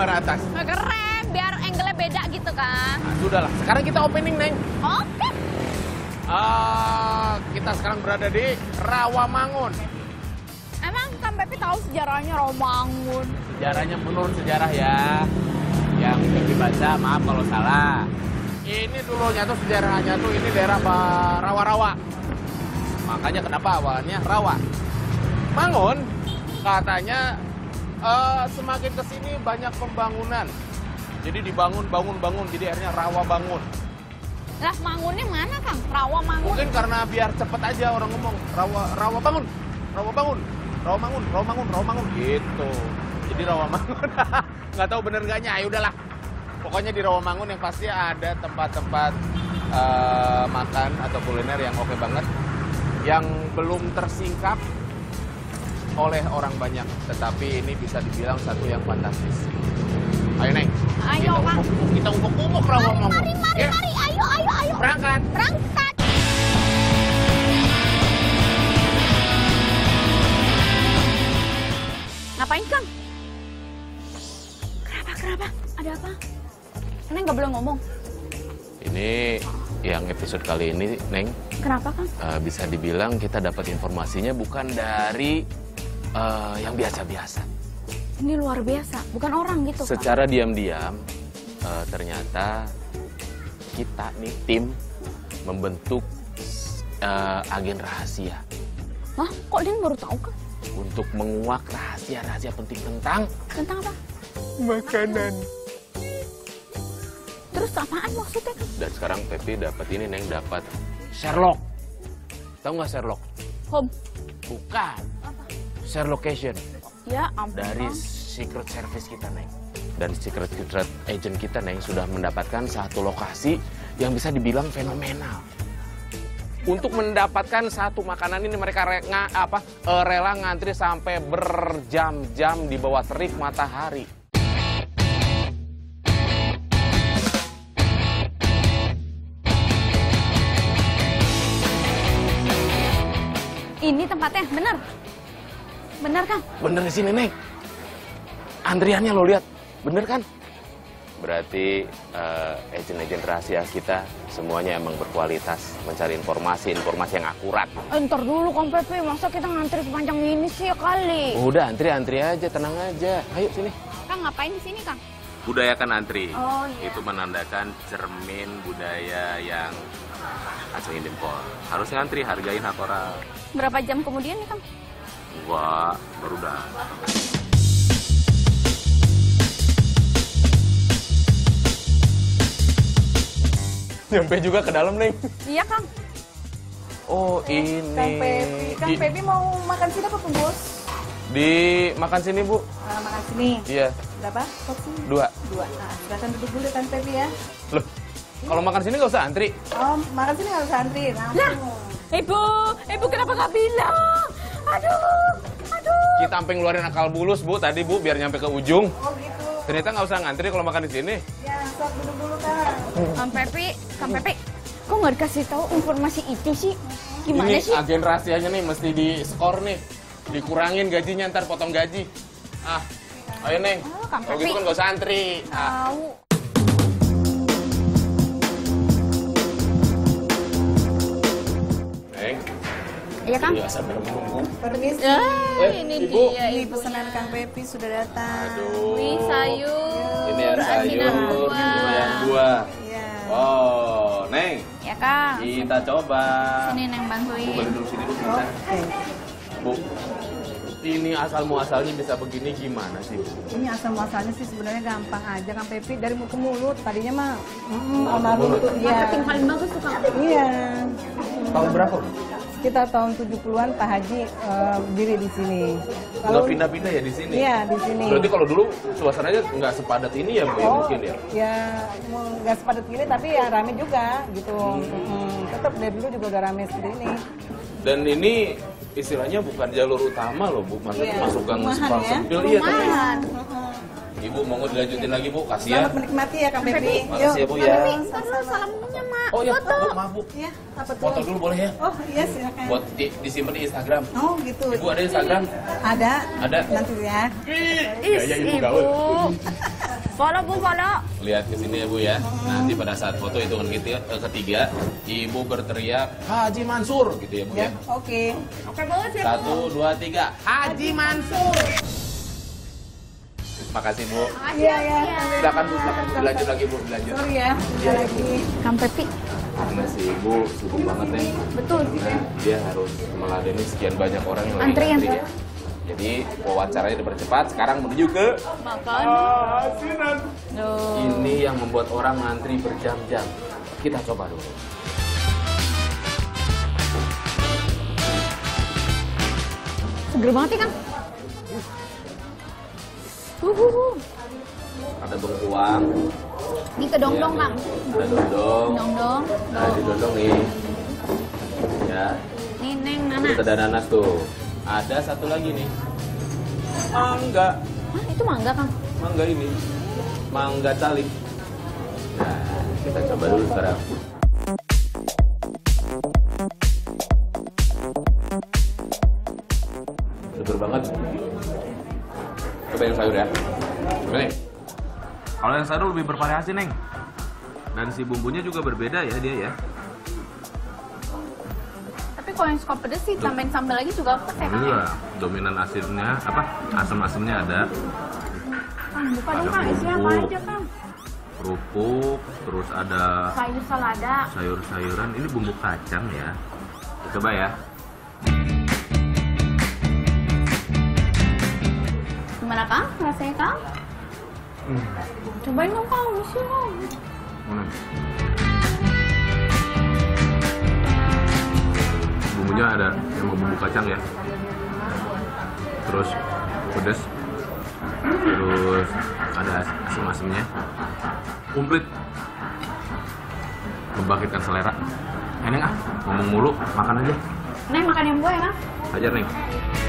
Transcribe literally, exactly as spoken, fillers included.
kamera atas. Keren, biar angle-nya beda gitu kan. Nah, sudahlah, sekarang kita opening, Neng. Oke. Okay. Uh, kita sekarang berada di Rawamangun. Emang Kang Pepi tahu sejarahnya Rawamangun? Sejarahnya menurut sejarah ya. Yang Pepi baca, maaf kalau salah. Ini dulunya tuh sejarahnya tuh ini daerah Rawa-Rawa. Makanya kenapa awalnya Rawa. Mangun katanya uh, semakin kesini banyak pembangunan. Jadi dibangun, bangun, bangun. Jadi akhirnya Rawa Bangun. Lah Mangunnya mana, Kang? Rawa Mangun? Mungkin karena biar cepet aja orang ngomong. Rawa, Rawa Bangun, Rawa Bangun, Rawa Mangun, Rawa Mangun, Rawa Mangun. Gitu. Jadi Rawa Mangun. Nggak tahu bener gaknya, ya udahlah. Pokoknya di Rawa Mangun yang pasti ada tempat-tempat uh, makan atau kuliner yang oke banget. Yang belum tersingkap oleh orang banyak. Tetapi ini bisa dibilang satu yang fantastis. Ayo, Neng. Ayo, Kang. Kita umpuk-umpuk Rawa Mangun. Mari, mari, yeah. mari. Ayo, ayo, ayo. Berangkat. Berangkat. Ngapain, Kang? Kenapa, kenapa? Ada apa? Neng nggak boleh ngomong. Ini yang episode kali ini, Neng. Kenapa, Kang? Uh, bisa dibilang kita dapat informasinya bukan dari uh, yang biasa-biasa. Ini luar biasa, bukan orang gitu, Kang. Secara diam-diam, uh, ternyata kita nih tim membentuk uh, agen rahasia. Hah? Kok Neng baru tahu, Kang? Untuk menguak rahasia-rahasia penting tentang... Tentang apa? Makanan. Terus apaan maksudnya? Dan sekarang Pepi dapat ini, Neng, dapat Sherlock. Tahu nggak Sherlock? Home. Bukan. Apa? Sherlocation. Ya ampun. Dari Secret Service kita, Neng. Dan Secret Secret Agent kita, Neng, sudah mendapatkan satu lokasi yang bisa dibilang fenomenal. Untuk mendapatkan satu makanan ini mereka re nga, apa, rela ngantri sampai berjam-jam di bawah terik matahari. Ini tempatnya, bener? Bener, Kang? Bener di sini, Neng. Antriannya lo lihat, bener kan? Berarti uh, agen-agen rahasia kita semuanya emang berkualitas, mencari informasi-informasi yang akurat. Entar dulu, Kang Pepi, masa kita ngantri sepanjang ini sih ya kali? Udah, antri-antri aja, tenang aja. Ayo sini. Kang, ngapain di sini, Kang? Budayakan antri. Oh, iya. Itu menandakan cermin budaya yang asli Dempol. Harus ngantri, hargain hak orang. Berapa jam kemudian nih, Kang? Wah, baru datang. Nyampe juga ke dalam, Neng. Iya, Kang. Oh, eh, ini. Kang Pepi. Kang Pepi mau makan sini apa tuh, Bos? Di makan sini, Bu. Nah, makan sini? Iya. Berapa? Porsi? Dua. Dua. Nah, silahkan duduk dulu, Kang Pepi ya. Loh, hmm. kalau makan sini nggak usah antri? Oh, makan sini nggak usah antri. Nah, nah Ibu, Ibu kenapa nggak bilang? Aduh, aduh. Kita sampai ngeluarin akal bulus, Bu, tadi, Bu, biar nyampe ke ujung. Oh, gitu. Ternyata nggak usah ngantri kalau makan di sini. Ya, sok duduk dulu, Kang. Kang Pepi, Kang Pepi, kok nggak dikasih tahu informasi itu sih? Gimana ini, sih? Agen rahasianya nih mesti di skor nih, dikurangin gajinya ntar potong gaji. Ah, ayo Neng. Oh, Kang Pepi. Kalau gitu kan nggak usah antri. Ah. Neng. Iya, Kang. Iya, sabar ngomong. Permisi. Eh, ini Ibu. Dia, ini pesanan Kang Pepi sudah datang. Aduh. Wih, sayur. Ini yang sayur, ini yang buah. Iya. Oh, Neng. Iya, Kang. Kita coba. Sini Neng bantuin. Bu, boleh duduk sini, Bu. Bisa. Okay. Bu. Ini asal muasalnya bisa begini gimana sih, Bu? Ini asal muasalnya sih sebenarnya gampang aja, Kang Pepi, dari mulut ke mulut. Tadinya mah heeh, almarhum tuh dia. Marketing paling bagus tuh, Kang. Iya. Tahun berapa? Kita tahun tujuh puluhan Pak Haji uh, berdiri di sini. Kalau pindah-pindah ya di sini. Iya, di sini. Berarti kalau dulu suasananya nggak sepadat ini ya, Bu, oh, ya mungkin ya. Ya, nggak sepadat ini tapi ya rame juga gitu. Hmm. Hmm. Tetap dari dulu juga udah rame seperti ini. Dan ini istilahnya bukan jalur utama loh, Bu. Maksudnya yeah. masuk gang Sepang Sepil ya, tapi Ibu mau dilanjutin lagi, Bu. Kasihan. Selamat menikmati ya, Kang Pepi. Makasih ya, Bu ya. Ntar dulu salamnya, Mak. Oh iya, maaf, Bu. Ya, foto dulu boleh ya? Oh iya, silakan. Buat di, disimpan di Instagram. Oh gitu. Ibu ada Instagram? Ada. Ada. Nanti ya. Is, Ibu. Follow Bu, follow. Lihat ke sini ya Bu ya. Nanti pada saat foto hitungan ketiga, Ibu berteriak Haji Mansyur gitu ya Bu ya. Oke. Oke banget ya Bu. Satu, dua, tiga. Haji Mansyur. Makasih Bu. Iya ya. Silakan Bu, silakan Bu. Belajar lagi Bu, belajar. Sorry ya. Belajar lagi. Kampepi. Karena si Ibu sibuk banget nih. Betul sih ya. Dia harus meladeni sekian banyak orang yang lagi antri ya. Jadi wawancaranya dipercepat, sekarang menuju ke makan. Asinan. Oh. Ini yang membuat orang ngantri berjam-jam. Kita coba dulu. Seger banget ya, Kang. Uhuh. Ada bengkuang. Ini kedong-dong, Kang. Ada dong-dong. Dong-dong. Nah, di dong-dong nih. Ya. Nih, Neng, nanas. Ada nanas tuh. Ada satu lagi nih, mangga. Hah, itu mangga, Kang? Mangga ini, mangga calik. Nah, kita coba dulu sekarang. Seger banget. Coba yang sayur ya. Oke. Kalau yang sayur lebih bervariasi, Neng. Dan si bumbunya juga berbeda ya dia ya. Kalau yang suka pedes sih, tambahin sambal lagi juga pedes ya kan? Iya, dominan asinnya, apa, asam-asamnya ada. Kang, buka dong Kang, isinya apa aja Kang? Kerupuk, terus ada sayur salada, sayur-sayuran, ini bumbu kacang ya. Coba ya. Gimana Kang, rasanya Kang? Hmm. Cobain dong Kang, isinya Kang. Bumbunya ada yang bumbu kacang ya, terus pedas, terus ada asam-asamnya, komplit, membangkitkan selera. Neng ah, ngomong mulu, makan aja. Neng makan yang gue ya Kang? Ajar Neng.